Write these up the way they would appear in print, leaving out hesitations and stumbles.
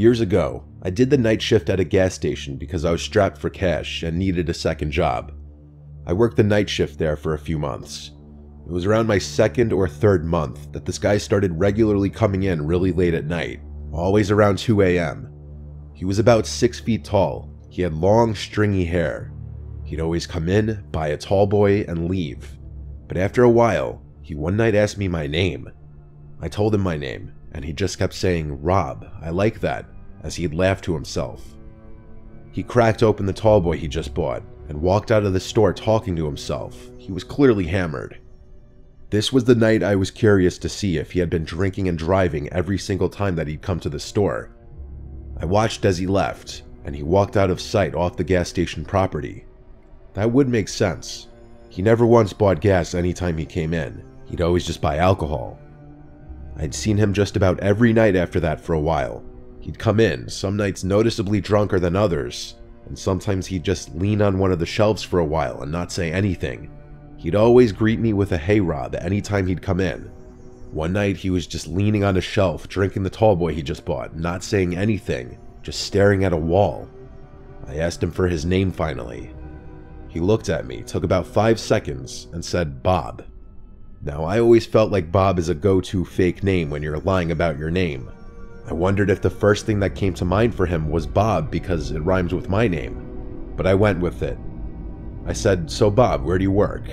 Years ago, I did the night shift at a gas station because I was strapped for cash and needed a second job. I worked the night shift there for a few months. It was around my second or third month that this guy started regularly coming in really late at night, always around 2 a.m. He was about 6 feet tall. He had long, stringy hair. He'd always come in, buy a tall boy, and leave. But after a while, he one night asked me my name. I told him my name, and he just kept saying, "Rob, I like that," as he'd laugh to himself. He cracked open the tall boy he just bought and walked out of the store talking to himself. He was clearly hammered. This was the night I was curious to see if he had been drinking and driving every single time that he'd come to the store. I watched as he left, and he walked out of sight off the gas station property. That would make sense. He never once bought gas anytime he came in. He'd always just buy alcohol. I'd seen him just about every night after that for a while. He'd come in, some nights noticeably drunker than others, and sometimes he'd just lean on one of the shelves for a while and not say anything. He'd always greet me with a "Hey Rob" anytime he'd come in. One night he was just leaning on a shelf, drinking the tall boy he just bought, not saying anything, just staring at a wall. I asked him for his name finally. He looked at me, took about 5 seconds, and said, "Bob." Now, I always felt like Bob is a go-to fake name when you're lying about your name. I wondered if the first thing that came to mind for him was Bob because it rhymes with my name, but I went with it. I said, "So Bob, where do you work?"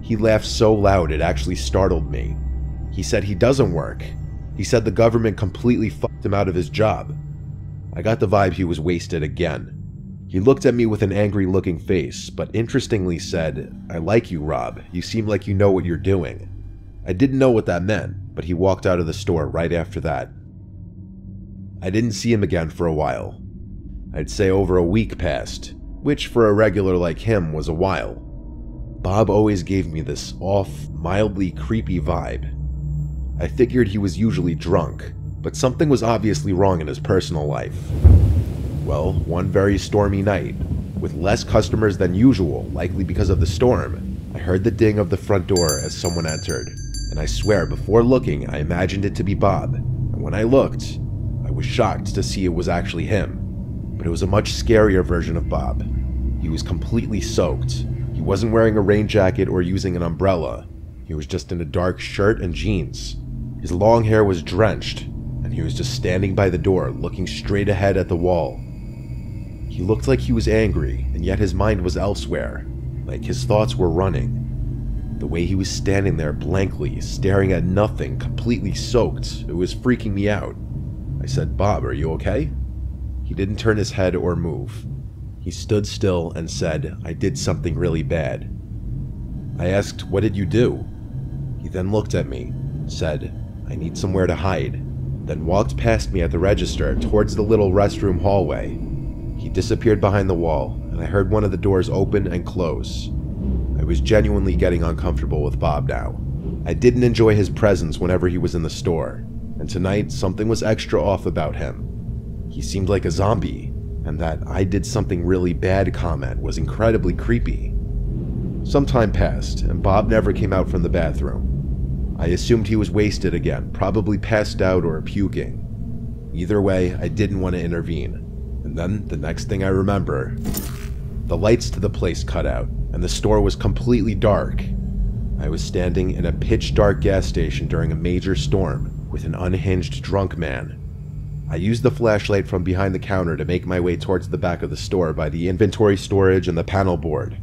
He laughed so loud it actually startled me. He said he doesn't work. He said the government completely fucked him out of his job. I got the vibe he was wasted again. He looked at me with an angry-looking face, but interestingly said, "I like you, Rob. You seem like you know what you're doing." I didn't know what that meant, but he walked out of the store right after that. I didn't see him again for a while. I'd say over a week passed, which for a regular like him was a while. Bob always gave me this off, mildly creepy vibe. I figured he was usually drunk, but something was obviously wrong in his personal life. Well, one very stormy night, with less customers than usual, likely because of the storm, I heard the ding of the front door as someone entered, and I swear before looking I imagined it to be Bob, and when I looked, I was shocked to see it was actually him, but it was a much scarier version of Bob. He was completely soaked. He wasn't wearing a rain jacket or using an umbrella. He was just in a dark shirt and jeans. His long hair was drenched, and he was just standing by the door looking straight ahead at the wall. He looked like he was angry, and yet his mind was elsewhere, like his thoughts were running. The way he was standing there blankly, staring at nothing, completely soaked, it was freaking me out. I said, "Bob, are you okay?" He didn't turn his head or move. He stood still and said, "I did something really bad." I asked, "What did you do?" He then looked at me, said, "I need somewhere to hide," then walked past me at the register towards the little restroom hallway. He disappeared behind the wall, and I heard one of the doors open and close. I was genuinely getting uncomfortable with Bob now. I didn't enjoy his presence whenever he was in the store, and tonight something was extra off about him. He seemed like a zombie, and that "I did something really bad" comment was incredibly creepy. Some time passed, and Bob never came out from the bathroom. I assumed he was wasted again, probably passed out or puking. Either way, I didn't want to intervene. And then, the next thing I remember, the lights to the place cut out, and the store was completely dark. I was standing in a pitch-dark gas station during a major storm with an unhinged drunk man. I used the flashlight from behind the counter to make my way towards the back of the store by the inventory storage and the panel board.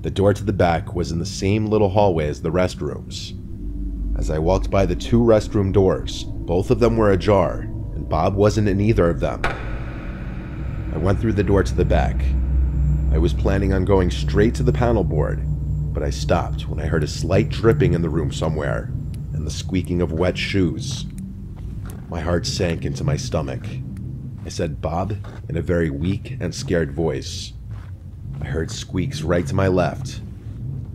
The door to the back was in the same little hallway as the restrooms. As I walked by the two restroom doors, both of them were ajar, and Bob wasn't in either of them. I went through the door to the back. I was planning on going straight to the panel board, but I stopped when I heard a slight dripping in the room somewhere and the squeaking of wet shoes. My heart sank into my stomach. I said, "Bob," in a very weak and scared voice. I heard squeaks right to my left.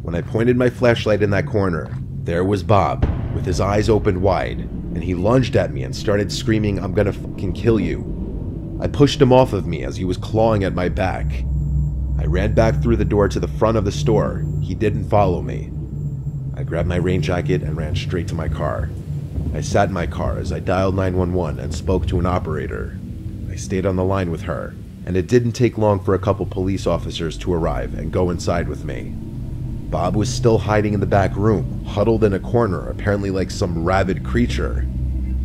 When I pointed my flashlight in that corner, there was Bob, with his eyes opened wide, and he lunged at me and started screaming, "I'm gonna fucking kill you." I pushed him off of me as he was clawing at my back. I ran back through the door to the front of the store. He didn't follow me. I grabbed my rain jacket and ran straight to my car. I sat in my car as I dialed 911 and spoke to an operator. I stayed on the line with her, and it didn't take long for a couple police officers to arrive and go inside with me. Bob was still hiding in the back room, huddled in a corner, apparently like some rabid creature.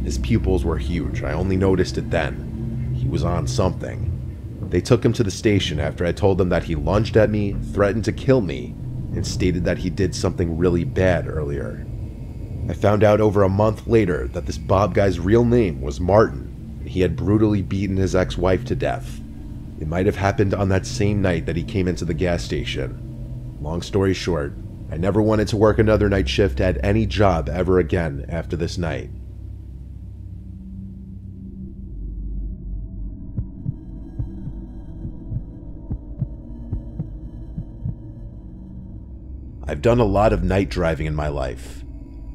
His pupils were huge, I only noticed it then. He was on something. They took him to the station after I told them that he lunged at me, threatened to kill me, and stated that he did something really bad earlier. I found out over a month later that this Bob guy's real name was Martin, and he had brutally beaten his ex-wife to death. It might have happened on that same night that he came into the gas station. Long story short, I never wanted to work another night shift at any job ever again after this night. I've done a lot of night driving in my life.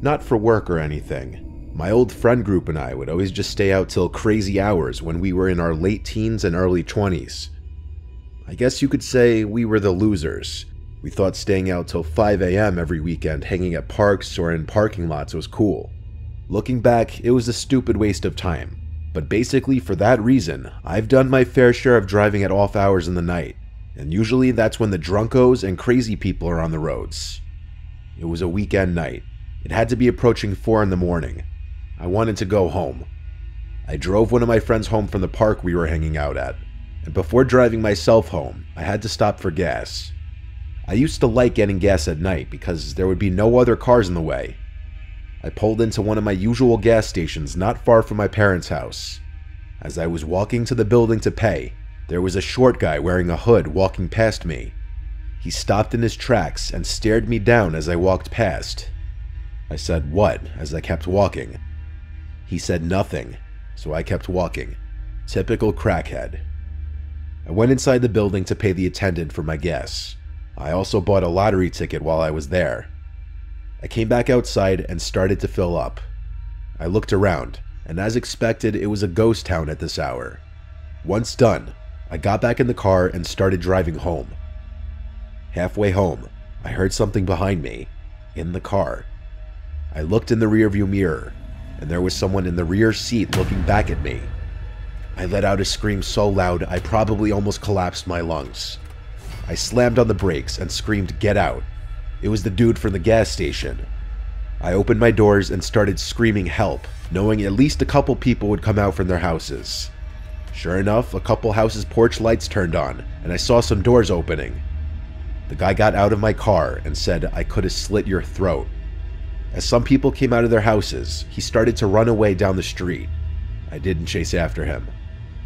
Not for work or anything. My old friend group and I would always just stay out till crazy hours when we were in our late teens and early 20s. I guess you could say we were the losers. We thought staying out till 5 a.m. every weekend hanging at parks or in parking lots was cool. Looking back, it was a stupid waste of time. But basically for that reason, I've done my fair share of driving at off hours in the night. And usually that's when the drunkos and crazy people are on the roads. It was a weekend night. It had to be approaching 4 in the morning. I wanted to go home. I drove one of my friends home from the park we were hanging out at, and before driving myself home, I had to stop for gas. I used to like getting gas at night because there would be no other cars in the way. I pulled into one of my usual gas stations not far from my parents' house. As I was walking to the building to pay, there was a short guy wearing a hood walking past me. He stopped in his tracks and stared me down as I walked past. I said, "What?" as I kept walking. He said nothing, so I kept walking. Typical crackhead. I went inside the building to pay the attendant for my gas. I also bought a lottery ticket while I was there. I came back outside and started to fill up. I looked around, and as expected, it was a ghost town at this hour. Once done, I got back in the car and started driving home. Halfway home, I heard something behind me, in the car. I looked in the rearview mirror, and there was someone in the rear seat looking back at me. I let out a scream so loud I probably almost collapsed my lungs. I slammed on the brakes and screamed, "Get out!" It was the dude from the gas station. I opened my doors and started screaming help, knowing at least a couple people would come out from their houses. Sure enough, a couple houses' porch lights turned on, and I saw some doors opening. The guy got out of my car and said, "I could have slit your throat." As some people came out of their houses, he started to run away down the street. I didn't chase after him.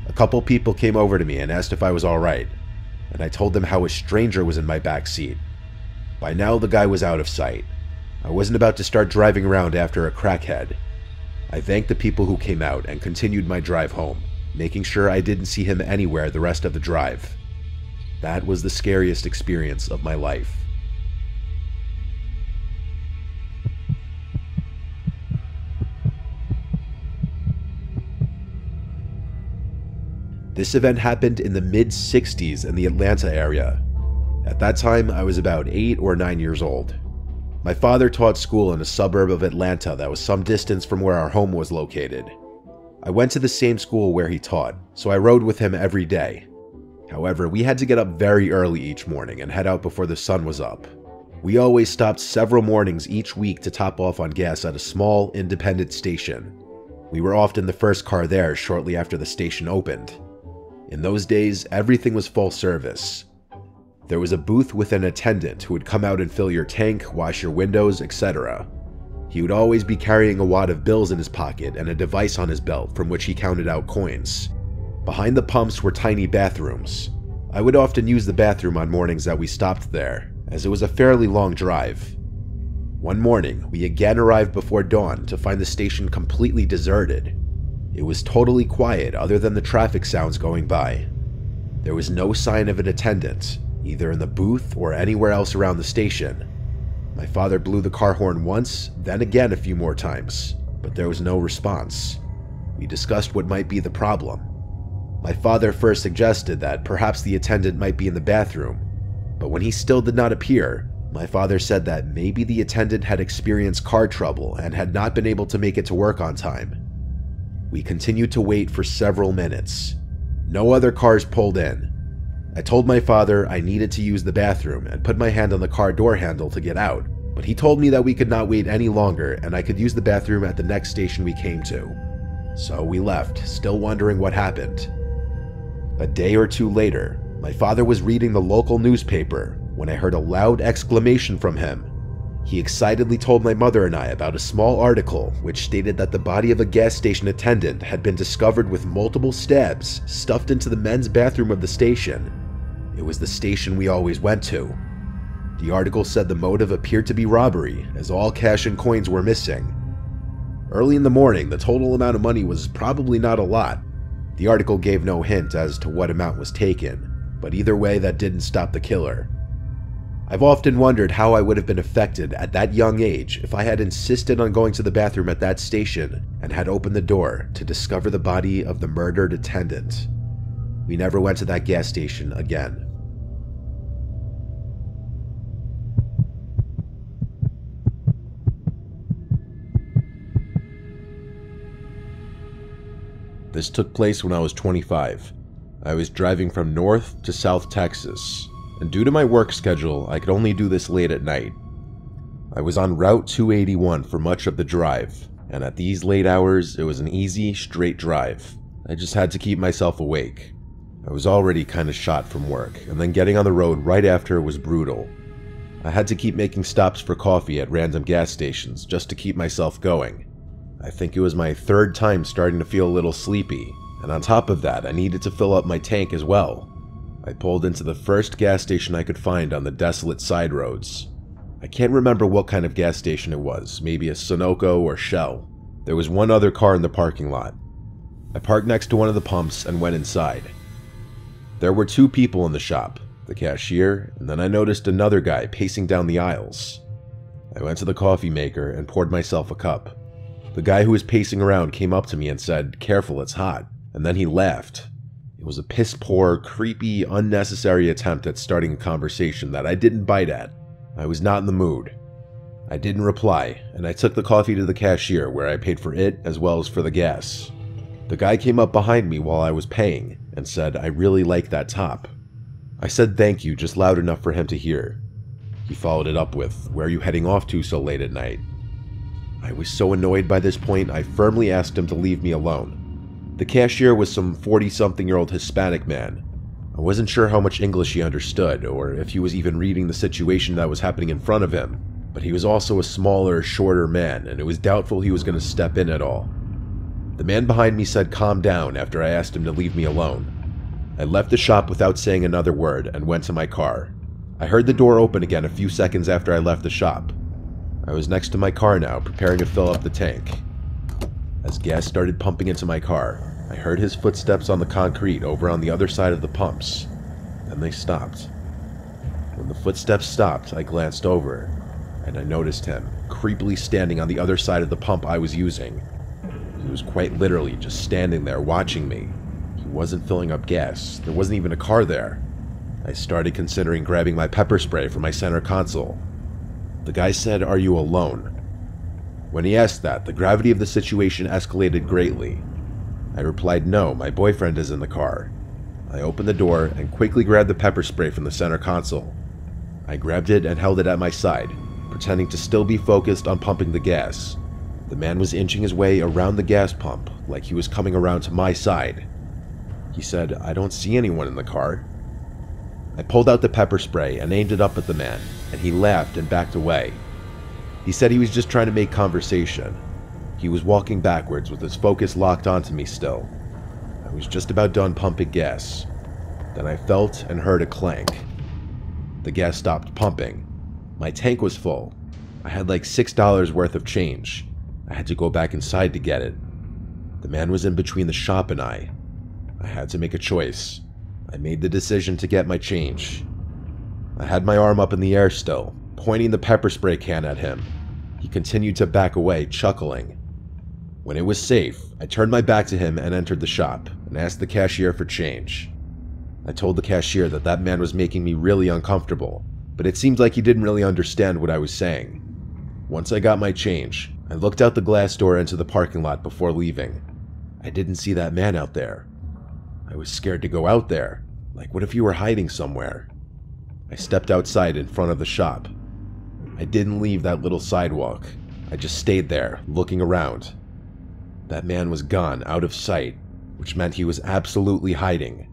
A couple people came over to me and asked if I was alright, and I told them how a stranger was in my back seat. By now, the guy was out of sight. I wasn't about to start driving around after a crackhead. I thanked the people who came out and continued my drive home, making sure I didn't see him anywhere the rest of the drive. That was the scariest experience of my life. This event happened in the mid-60s in the Atlanta area. At that time, I was about 8 or 9 years old. My father taught school in a suburb of Atlanta that was some distance from where our home was located. I went to the same school where he taught, so I rode with him every day. However, we had to get up very early each morning and head out before the sun was up. We always stopped several mornings each week to top off on gas at a small, independent station. We were often the first car there shortly after the station opened. In those days, everything was full service. There was a booth with an attendant who would come out and fill your tank, wash your windows, etc. He would always be carrying a wad of bills in his pocket and a device on his belt from which he counted out coins. Behind the pumps were tiny bathrooms. I would often use the bathroom on mornings that we stopped there, as it was a fairly long drive. One morning, we again arrived before dawn to find the station completely deserted. It was totally quiet other than the traffic sounds going by. There was no sign of an attendant, either in the booth or anywhere else around the station. My father blew the car horn once, then again a few more times, but there was no response. We discussed what might be the problem. My father first suggested that perhaps the attendant might be in the bathroom, but when he still did not appear, my father said that maybe the attendant had experienced car trouble and had not been able to make it to work on time. We continued to wait for several minutes. No other cars pulled in. I told my father I needed to use the bathroom and put my hand on the car door handle to get out, but he told me that we could not wait any longer and I could use the bathroom at the next station we came to. So we left, still wondering what happened. A day or two later, my father was reading the local newspaper when I heard a loud exclamation from him. He excitedly told my mother and I about a small article which stated that the body of a gas station attendant had been discovered with multiple stabs stuffed into the men's bathroom of the station. It was the station we always went to. The article said the motive appeared to be robbery, as all cash and coins were missing. Early in the morning, the total amount of money was probably not a lot. The article gave no hint as to what amount was taken, but either way, that didn't stop the killer. I've often wondered how I would have been affected at that young age if I had insisted on going to the bathroom at that station and had opened the door to discover the body of the murdered attendant. We never went to that gas station again. This took place when I was 25. I was driving from North to South Texas, and due to my work schedule, I could only do this late at night. I was on Route 281 for much of the drive, and at these late hours, it was an easy, straight drive. I just had to keep myself awake. I was already kind of shot from work, and then getting on the road right after was brutal. I had to keep making stops for coffee at random gas stations just to keep myself going. I think it was my third time starting to feel a little sleepy, and on top of that, I needed to fill up my tank as well. I pulled into the first gas station I could find on the desolate side roads. I can't remember what kind of gas station it was, maybe a Sunoco or Shell. There was one other car in the parking lot. I parked next to one of the pumps and went inside. There were two people in the shop, the cashier, and then I noticed another guy pacing down the aisles. I went to the coffee maker and poured myself a cup. The guy who was pacing around came up to me and said, "Careful, it's hot," and then he laughed. It was a piss-poor, creepy, unnecessary attempt at starting a conversation that I didn't bite at. I was not in the mood. I didn't reply, and I took the coffee to the cashier where I paid for it as well as for the gas. The guy came up behind me while I was paying and said, "I really like that top." I said thank you just loud enough for him to hear. He followed it up with, "Where are you heading off to so late at night?" I was so annoyed by this point, I firmly asked him to leave me alone. The cashier was some 40-something-year-old Hispanic man. I wasn't sure how much English he understood, or if he was even reading the situation that was happening in front of him, but he was also a smaller, shorter man, and it was doubtful he was going to step in at all. The man behind me said calm down after I asked him to leave me alone. I left the shop without saying another word and went to my car. I heard the door open again a few seconds after I left the shop. I was next to my car now, preparing to fill up the tank. As gas started pumping into my car, I heard his footsteps on the concrete over on the other side of the pumps. Then they stopped. When the footsteps stopped, I glanced over, and I noticed him, creepily standing on the other side of the pump I was using. He was quite literally just standing there watching me. He wasn't filling up gas. There wasn't even a car there. I started considering grabbing my pepper spray from my center console. The guy said, "Are you alone?" When he asked that, the gravity of the situation escalated greatly. I replied, "No, my boyfriend is in the car." I opened the door and quickly grabbed the pepper spray from the center console. I grabbed it and held it at my side, pretending to still be focused on pumping the gas. The man was inching his way around the gas pump, like he was coming around to my side. He said, "I don't see anyone in the car." I pulled out the pepper spray and aimed it up at the man, and he laughed and backed away. He said he was just trying to make conversation. He was walking backwards with his focus locked onto me still. I was just about done pumping gas. Then I felt and heard a clank. The gas stopped pumping. My tank was full. I had like $6 worth of change. I had to go back inside to get it. The man was in between the shop and I. I had to make a choice. I made the decision to get my change. I had my arm up in the air still, pointing the pepper spray can at him. He continued to back away, chuckling. When it was safe, I turned my back to him and entered the shop and asked the cashier for change. I told the cashier that that man was making me really uncomfortable, but it seemed like he didn't really understand what I was saying. Once I got my change, I looked out the glass door into the parking lot before leaving. I didn't see that man out there. I was scared to go out there. Like, what if you were hiding somewhere? I stepped outside in front of the shop. I didn't leave that little sidewalk. I just stayed there, looking around. That man was gone, out of sight, which meant he was absolutely hiding.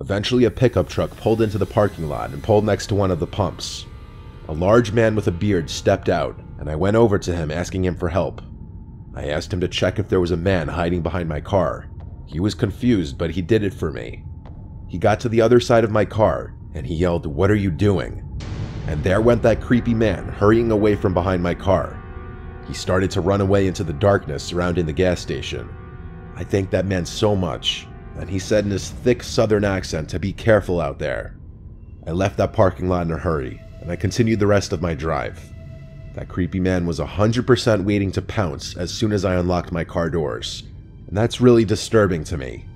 Eventually, a pickup truck pulled into the parking lot and pulled next to one of the pumps. A large man with a beard stepped out, and I went over to him asking him for help. I asked him to check if there was a man hiding behind my car. He was confused, but he did it for me. He got to the other side of my car, and he yelled, "What are you doing?" And there went that creepy man, hurrying away from behind my car. He started to run away into the darkness surrounding the gas station. I thanked that man so much, and he said in his thick southern accent to be careful out there. I left that parking lot in a hurry, and I continued the rest of my drive. That creepy man was 100% waiting to pounce as soon as I unlocked my car doors, and that's really disturbing to me.